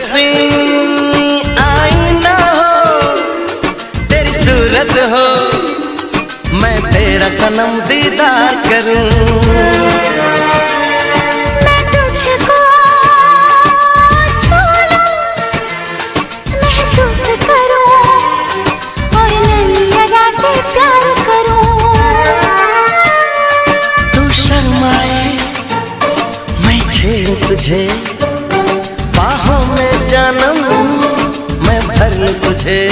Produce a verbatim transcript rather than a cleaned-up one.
हसीन आईना हो तेरी सूरत हो, मैं तेरा सनम दीदार करूं। तुझे बाहों में जन्म मैं भर लूं तुझे।